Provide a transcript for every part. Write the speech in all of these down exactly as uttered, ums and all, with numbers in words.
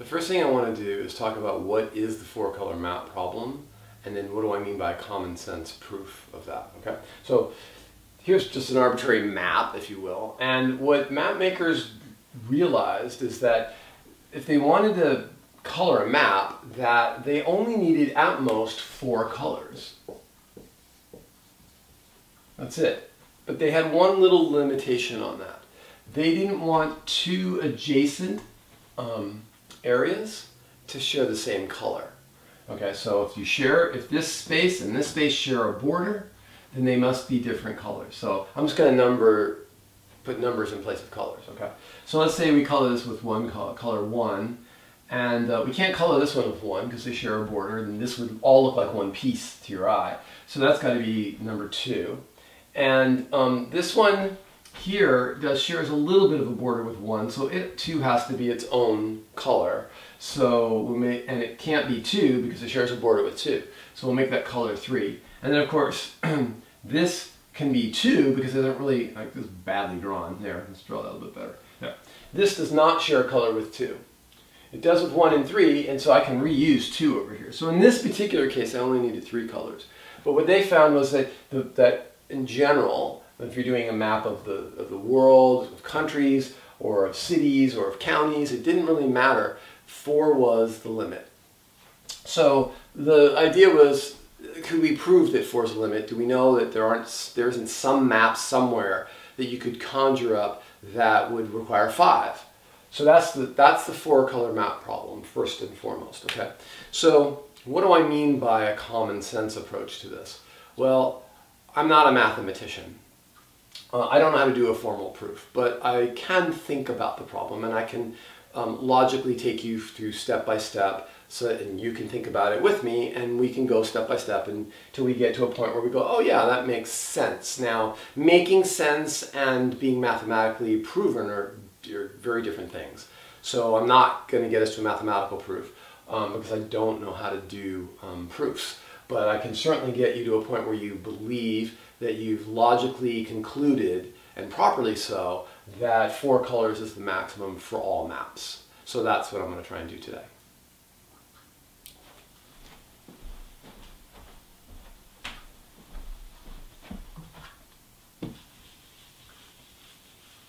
The first thing I want to do is talk about what is the four color map problem, and then what do I mean by common sense proof of that, okay? So here's just an arbitrary map, if you will, and what map makers realized is that if they wanted to color a map, that they only needed at most four colors. That's it. But they had one little limitation on that. They didn't want two adjacent um, areas to share the same color. Okay, so if you share, if this space and this space share a border, then they must be different colors. So I'm just going to number, put numbers in place of colors. Okay, so let's say we color this with one color, color one, and uh, we can't color this one with one because they share a border, and this would all look like one piece to your eye. So that's got to be number two. And um, this one here does shares a little bit of a border with one, so it too has to be its own color. So we may, and it can't be two because it shares a border with two. So we'll make that color three. And then of course, this can be two because it doesn't really, like this is badly drawn there. Let's draw that a little bit better. Yeah. This does not share a color with two. It does with one and three, and so I can reuse two over here. So in this particular case, I only needed three colors. But what they found was that, the, that in general, if you're doing a map of the, of the world, of countries, or of cities, or of counties, it didn't really matter. Four was the limit. So the idea was, could we prove that four is the limit? Do we know that there, aren't, there isn't some map somewhere that you could conjure up that would require five? So that's the, that's the four color map problem, first and foremost, okay? So what do I mean by a common sense approach to this? Well, I'm not a mathematician. Uh, I don't know how to do a formal proof, but I can think about the problem, and I can um, logically take you through step by step, so that, and you can think about it with me, and we can go step by step until we get to a point where we go, oh yeah, that makes sense. Now, making sense and being mathematically proven are, are very different things. So I'm not going to get us to a mathematical proof um, because I don't know how to do um, proofs. But I can certainly get you to a point where you believe that you've logically concluded, and properly so, that four colors is the maximum for all maps. So that's what I'm going to try and do today.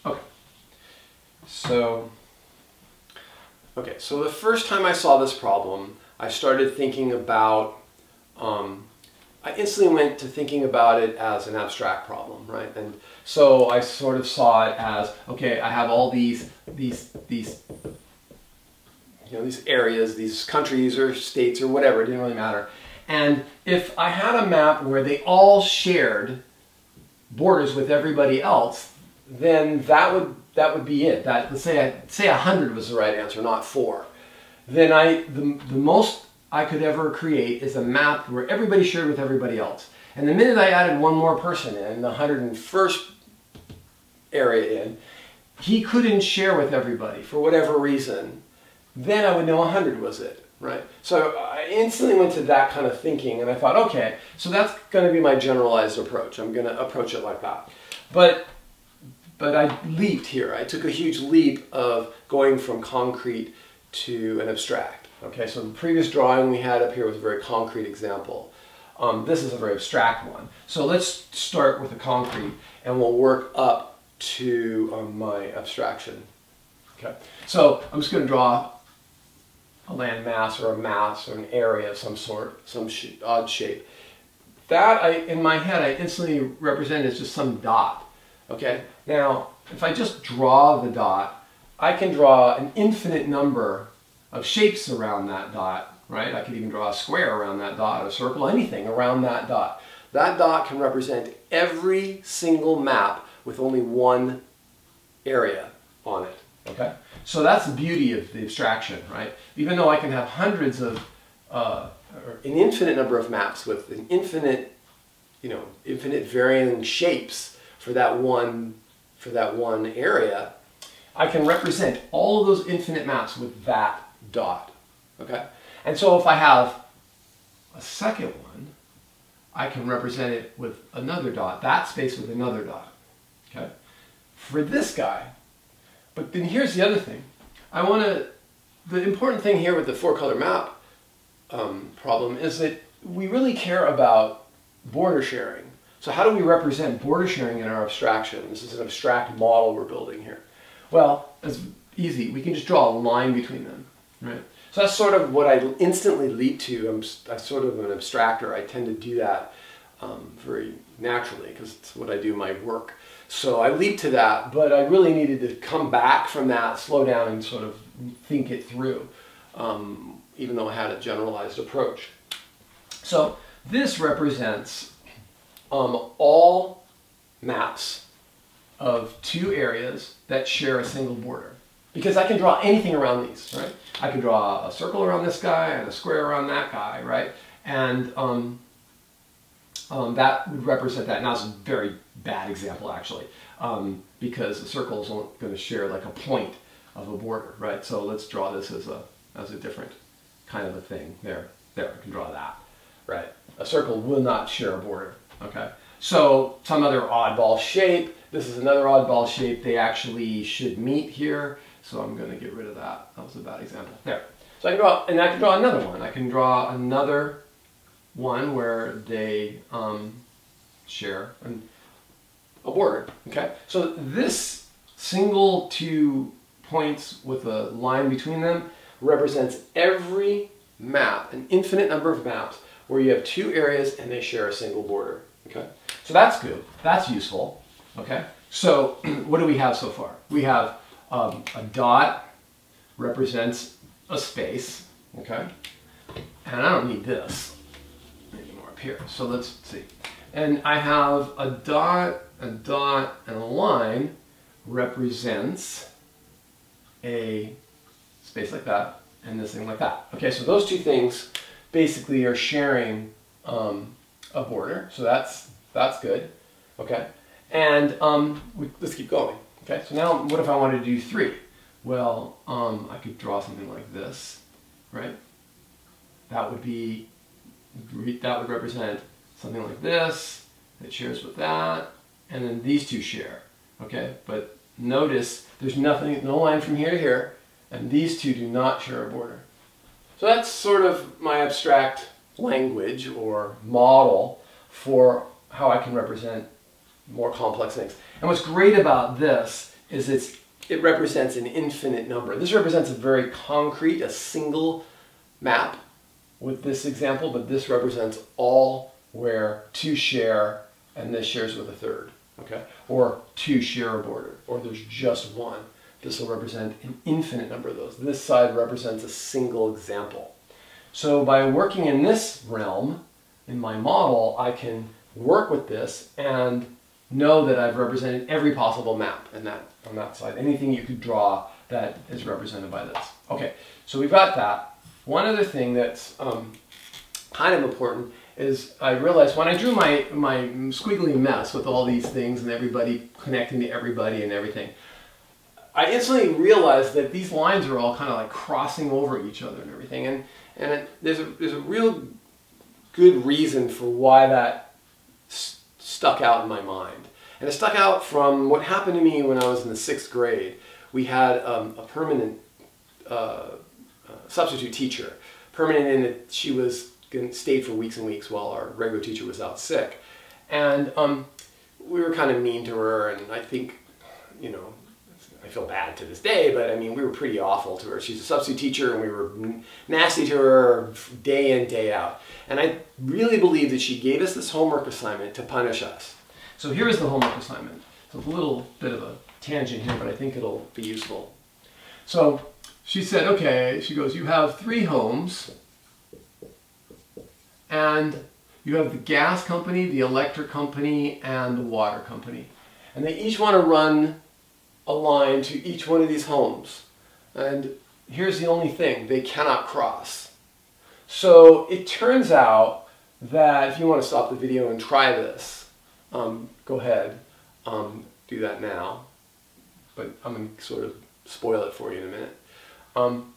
Okay. So, okay, so the first time I saw this problem, I started thinking about um, I instantly went to thinking about it as an abstract problem, right? And so I sort of saw it as, okay, I have all these, these, these, you know, these areas, these countries or states or whatever, it didn't really matter. And if I had a map where they all shared borders with everybody else, then that would, that would be it. That, let's say, I, say one hundred was the right answer, not four. Then I, the, the most I could ever create is a map where everybody shared with everybody else. And the minute I added one more person in, the one hundred first area in, he couldn't share with everybody for whatever reason. Then I would know one hundred was it, right? So I instantly went to that kind of thinking, and I thought, okay, so that's going to be my generalized approach. I'm going to approach it like that. But, but I leaped here. I took a huge leap of going from concrete to an abstract. Okay, so the previous drawing we had up here was a very concrete example. Um, this is a very abstract one. So let's start with the concrete, and we'll work up to um, my abstraction. Okay, so I'm just going to draw a land mass or a mass or an area of some sort, some sh odd shape. That, I, in my head, I instantly represent as just some dot. Okay, now if I just draw the dot, I can draw an infinite number of shapes around that dot, right? I could even draw a square around that dot, a circle, anything around that dot. That dot can represent every single map with only one area on it, okay? So that's the beauty of the abstraction, right? Even though I can have hundreds of, uh, an infinite number of maps with an infinite, you know, infinite varying shapes for that one, for that one area, I can represent all of those infinite maps with that dot, okay? And so if I have a second one, I can represent it with another dot, that space with another dot, okay? For this guy. But then here's the other thing. I want to The important thing here with the four color map um, problem is that we really care about border sharing. So how do we represent border sharing in our abstraction? This is an abstract model we're building here. Well, it's easy. We can just draw a line between them, right? So that's sort of what I instantly leap to. I'm, I'm sort of an abstractor. I tend to do that um, very naturally because it's what I do in my work. So I leap to that, but I really needed to come back from that, slow down, and sort of think it through, um, even though I had a generalized approach. So this represents Um, all maps of two areas that share a single border. Because I can draw anything around these, right? I can draw a circle around this guy and a square around that guy, right? And um, um, that would represent that. Now it's a very bad example, actually, um, because a circle is not going to share like a point of a border, right? So let's draw this as a, as a different kind of a thing. There, there, I can draw that, right? A circle will not share a border. Okay, so some other oddball shape. This is another oddball shape. They actually should meet here. So I'm going to get rid of that. That was a bad example. There. So I can draw, and I can draw another one. I can draw another one where they um, share an, a border. Okay, so this single two points with a line between them represents every map, an infinite number of maps, where you have two areas and they share a single border, okay? So that's good, that's useful, okay? So what do we have so far? We have um, a dot represents a space, okay? And I don't need this anymore up here, so let's see. And I have a dot, a dot, and a line represents a space like that and this thing like that. Okay, so those two things basically are sharing um, a border, so that's that's good, okay. And um, we, let's keep going, okay. So now, what if I wanted to do three? Well, um, I could draw something like this, right? That would be that would represent something like this that shares with that, and then these two share, okay. But notice there's nothing, no line from here to here, and these two do not share a border. So that's sort of my abstract language or model for how I can represent more complex things. And what's great about this is it's, it represents an infinite number. This represents a very concrete, a single map with this example, but this represents all where two share and this shares with a third, okay? Or two share a border, or there's just one. This will represent an infinite number of those. This side represents a single example. So by working in this realm, in my model, I can work with this and know that I've represented every possible map in that, on that side. Anything you could draw that is represented by this. Okay, so we've got that. One other thing that's um, kind of important is I realized when I drew my, my squiggly mess with all these things and everybody connecting to everybody and everything, I instantly realized that these lines are all kind of like crossing over each other and everything, and, and it, there's, a, there's a real good reason for why that st stuck out in my mind. And it stuck out from what happened to me when I was in the sixth grade. We had um, a permanent uh, uh, substitute teacher, permanent in that she was stayed for weeks and weeks while our regular teacher was out sick. And um, we were kind of mean to her, and I think, you know, I feel bad to this day, but I mean, we were pretty awful to her. She's a substitute teacher, and we were nasty to her day in, day out. And I really believe that she gave us this homework assignment to punish us. So here is the homework assignment. It's a little bit of a tangent here, but I think it'll be useful. So she said, okay, she goes, you have three homes, and you have the gas company, the electric company, and the water company. And they each want to run a line to each one of these homes, and here's the only thing: they cannot cross. So it turns out that if you want to stop the video and try this, um, go ahead, um, do that now, but I'm going to sort of spoil it for you in a minute. Um,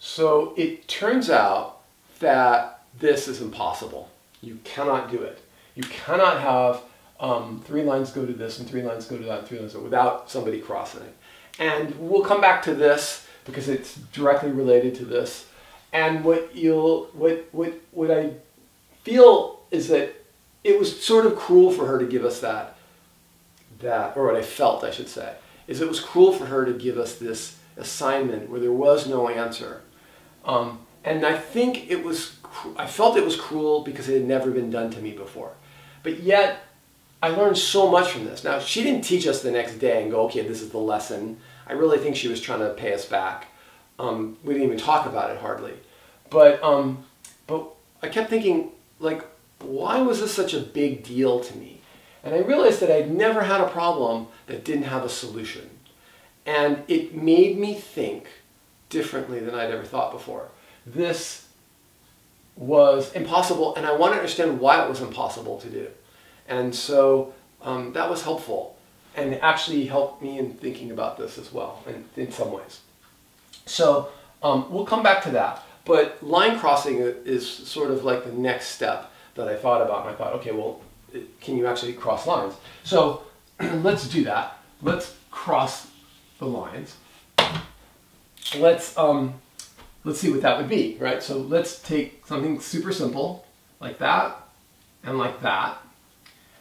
so it turns out that this is impossible. You cannot do it. You cannot have Um, three lines go to this, and three lines go to that, and three lines go without somebody crossing it. And we'll come back to this because it's directly related to this. And what you'll, what, what, what I feel is that it was sort of cruel for her to give us that, that, or what I felt, I should say, is it was cruel for her to give us this assignment where there was no answer. Um, and I think it was, I felt it was cruel because it had never been done to me before. But yet, I learned so much from this. Now, she didn't teach us the next day and go, okay, this is the lesson. I really think she was trying to pay us back. Um, we didn't even talk about it hardly. But, um, but I kept thinking, like, why was this such a big deal to me? And I realized that I'd never had a problem that didn't have a solution. And it made me think differently than I'd ever thought before. This was impossible, and I want to understand why it was impossible to do. And so um, that was helpful, and it actually helped me in thinking about this as well, in, in some ways. So um, we'll come back to that, but line crossing is sort of like the next step that I thought about, and I thought, okay, well, can you actually cross lines? So let's do that. Let's cross the lines. Let's, um, let's see what that would be, right? So let's take something super simple, like that, and like that.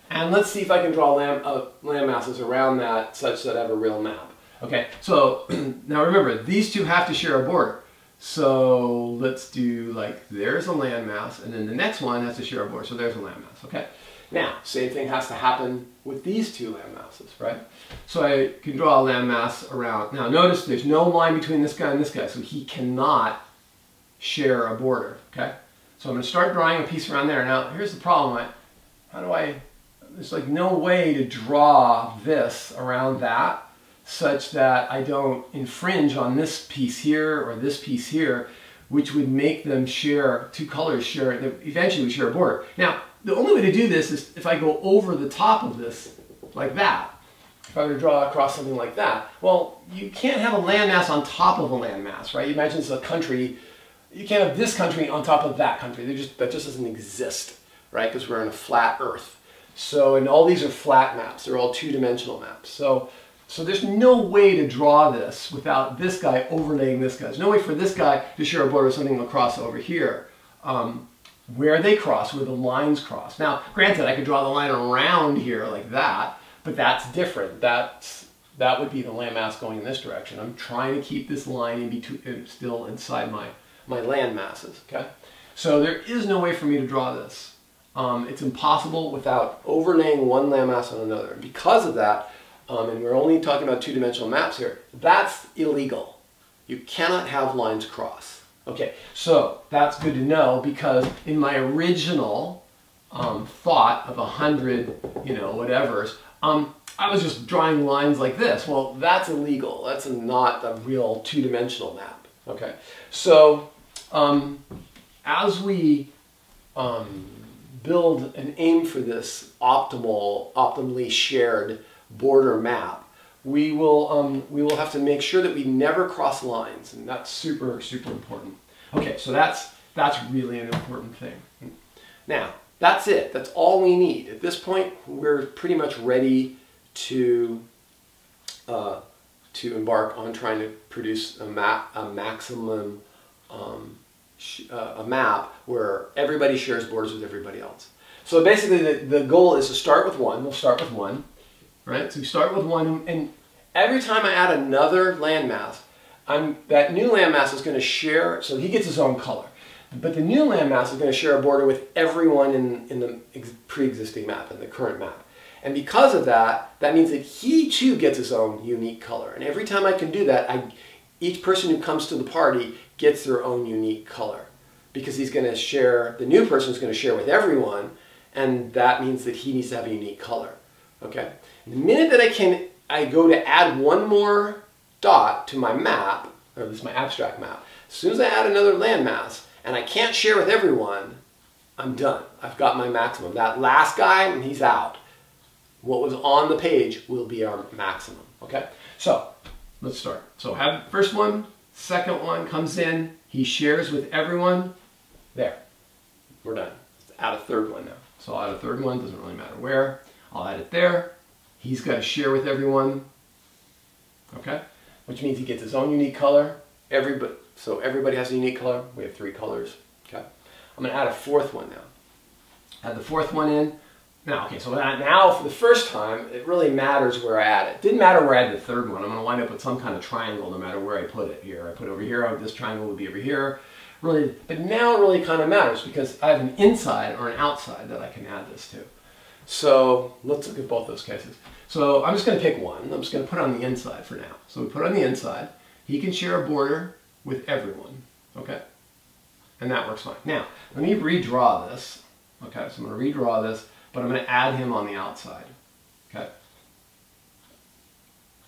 And let's see if I can draw land, uh, land masses around that such that I have a real map. Okay, so now remember, these two have to share a border. So let's do like, there's a land mass, and then the next one has to share a border, so there's a land mass, okay? Now, same thing has to happen with these two land masses, right? So I can draw a land mass around. Now notice there's no line between this guy and this guy, so he cannot share a border, okay? So I'm gonna start drawing a piece around there. Now, here's the problem, I, how do I, there's like no way to draw this around that such that I don't infringe on this piece here or this piece here, which would make them share, two colors share, eventually would share a border. Now, the only way to do this is if I go over the top of this like that. If I were to draw across something like that, well, you can't have a landmass on top of a landmass, right? You imagine it's a country, you can't have this country on top of that country. They just, that just doesn't exist, right? Because we're in a flat Earth. So, and all these are flat maps. They're all two-dimensional maps. So, so there's no way to draw this without this guy overlaying this guy. There's no way for this guy to share a border with something across over here. Um, where they cross, where the lines cross. Now, granted, I could draw the line around here like that, but that's different. That's, that would be the landmass going in this direction. I'm trying to keep this line in between, still inside my, my landmasses, okay? So there is no way for me to draw this. Um, it's impossible without overlaying one landmass on another. Because of that, um, and we're only talking about two-dimensional maps here, that's illegal. You cannot have lines cross. Okay, so that's good to know because in my original um, thought of a hundred, you know, whatevers, um, I was just drawing lines like this. Well, that's illegal. That's not a real two-dimensional map. Okay, so um, as we um, build and aim for this optimal, optimally shared border map, we will, um, we will have to make sure that we never cross lines, and that's super, super important. Okay, so that's, that's really an important thing. Now, that's it. That's all we need. At this point, we're pretty much ready to, uh, to embark on trying to produce a, ma a maximum um, Uh, a map where everybody shares borders with everybody else. So basically the, the goal is to start with one. We'll start with one, right? So we start with one, and every time I add another landmass, I'm, that new landmass is going to share, so he gets his own color. But the new landmass is going to share a border with everyone in, in the pre-existing map, in the current map. And because of that, that means that he too gets his own unique color. And every time I can do that, I, each person who comes to the party gets their own unique color, because he's going to share, the new person is going to share with everyone, and that means that he needs to have a unique color. Okay. The minute that I can, I go to add one more dot to my map, or this is my abstract map, as soon as I add another landmass, and I can't share with everyone, I'm done. I've got my maximum. That last guy, he's out. What was on the page will be our maximum. Okay. So let's start. So have the first one. Second one comes in, he shares with everyone. There, we're done. Let's add a third one now. So I'll add a third one, doesn't really matter where. I'll add it there. He's got to share with everyone, okay? Which means he gets his own unique color. Everybody, so everybody has a unique color. We have three colors. Okay. I'm going to add a fourth one now. Add the fourth one in. Now, okay, so now for the first time, it really matters where I add it. Didn't matter where I added the third one. I'm going to wind up with some kind of triangle no matter where I put it. Here, I put it over here. This triangle would be over here. Really, but now it really kind of matters because I have an inside or an outside that I can add this to. So let's look at both those cases. So I'm just going to pick one. I'm just going to put it on the inside for now. So we put it on the inside. He can share a border with everyone, okay? And that works fine. Now, let me redraw this, okay? So I'm going to redraw this, but I'm going to add him on the outside, okay?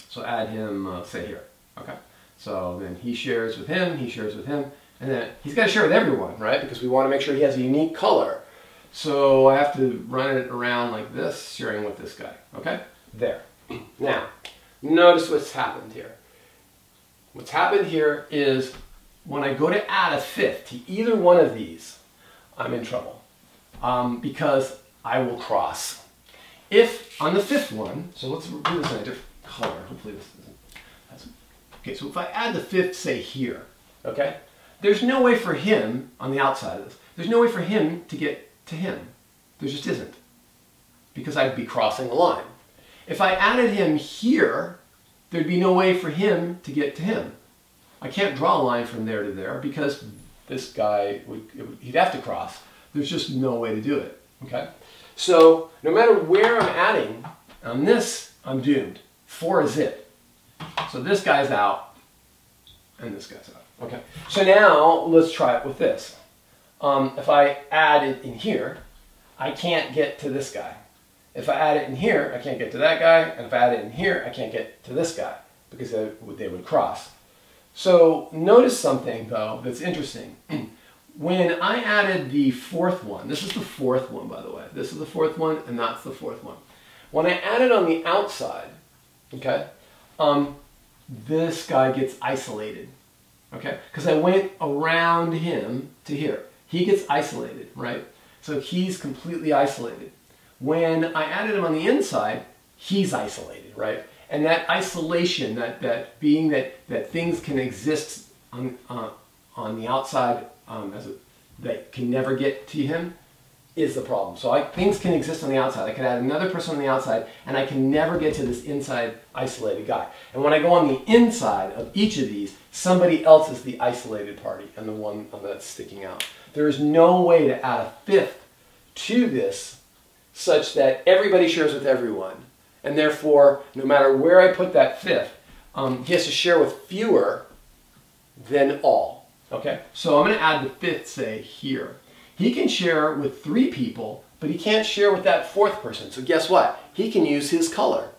So add him, uh, say here, okay? So then he shares with him, he shares with him, and then he's got to share with everyone, right? Because we want to make sure he has a unique color. So I have to run it around like this, sharing with this guy, okay? There. Now, notice what's happened here. What's happened here is when I go to add a fifth to either one of these, I'm in trouble um, because I will cross. If on the fifth one, so let's do this in a different color. Hopefully this isn't. That's, okay, so if I add the fifth, say here, okay, there's no way for him on the outside of this. There's no way for him to get to him. There just isn't because I'd be crossing the line. If I added him here, there'd be no way for him to get to him. I can't draw a line from there to there because this guy, would, would, he'd have to cross. There's just no way to do it, okay? So no matter where I'm adding, on this, I'm doomed. Four is it. So this guy's out, and this guy's out, okay? So now let's try it with this. Um, if I add it in here, I can't get to this guy. If I add it in here, I can't get to that guy, and if I add it in here, I can't get to this guy, because they would, they would cross. So notice something, though, that's interesting. When I added the fourth one, this is the fourth one, by the way. This is the fourth one, and that's the fourth one. When I add it on the outside, okay, um, this guy gets isolated, okay? Because I went around him to here. He gets isolated, right? So he's completely isolated. When I added him on the inside, he's isolated, right? And that isolation, that, that being that, that things can exist on, uh, on the outside um, as a, that can never get to him is the problem. So I, things can exist on the outside. I can add another person on the outside, and I can never get to this inside isolated guy. And when I go on the inside of each of these, somebody else is the isolated party and the one that's sticking out. There is no way to add a fifth to this such that everybody shares with everyone, and therefore, no matter where I put that fifth, um, he has to share with fewer than all, okay? So I'm gonna add the fifth, say, here. He can share with three people, but he can't share with that fourth person, so guess what? He can use his color.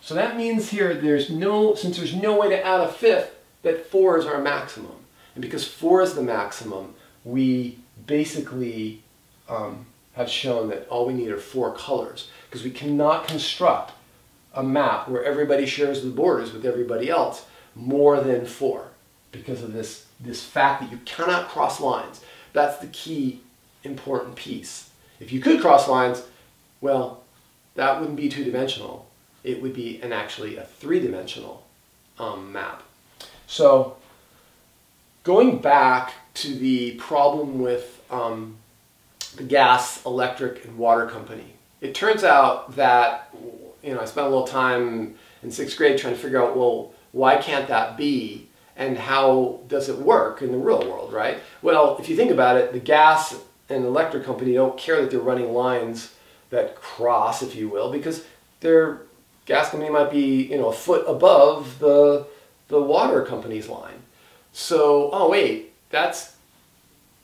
So that means here, there's no, since there's no way to add a fifth, that four is our maximum. And because four is the maximum, we basically, um, have shown that all we need are four colors because we cannot construct a map where everybody shares the borders with everybody else more than four because of this, this fact that you cannot cross lines. That's the key important piece. If you could cross lines, well, that wouldn't be two-dimensional. It would be an actually a three-dimensional um, map. So going back to the problem with um, the gas, electric, and water company. It turns out that, you know, I spent a little time in sixth grade trying to figure out, well, why can't that be, and how does it work in the real world, right? Well, if you think about it, the gas and electric company don't care that they're running lines that cross, if you will, because their gas company might be, you know, a foot above the, the water company's line. So, oh wait, that's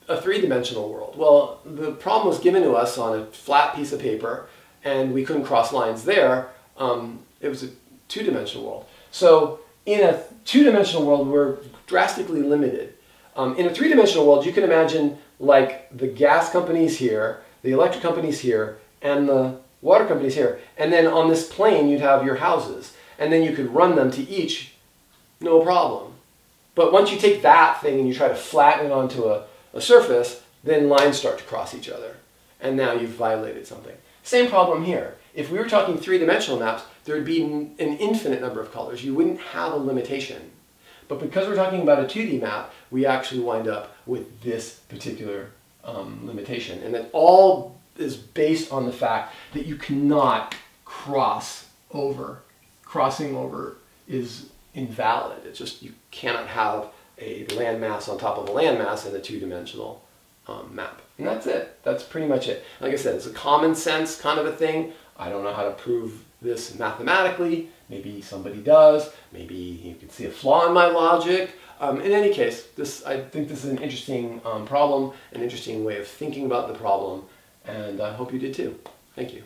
a three-dimensional world. Well, the problem was given to us on a flat piece of paper, and we couldn't cross lines there. Um, it was a two-dimensional world. So in a two-dimensional world, we're drastically limited. Um, in a three-dimensional world, you can imagine like the gas companies here, the electric companies here, and the water companies here. And then on this plane, you'd have your houses, and then you could run them to each, no problem. But once you take that thing and you try to flatten it onto a a surface, then lines start to cross each other. And now you've violated something. Same problem here. If we were talking three-dimensional maps, there would be an infinite number of colors. You wouldn't have a limitation. But because we're talking about a two D map, we actually wind up with this particular um, limitation. And that all is based on the fact that you cannot cross over. Crossing over is invalid. It's just you cannot have a landmass on top of a landmass in a two-dimensional um, map. And that's it. That's pretty much it. Like I said, it's a common sense kind of a thing. I don't know how to prove this mathematically. Maybe somebody does. Maybe you can see a flaw in my logic. Um, in any case, this, I think this is an interesting um, problem, an interesting way of thinking about the problem, and I hope you did too. Thank you.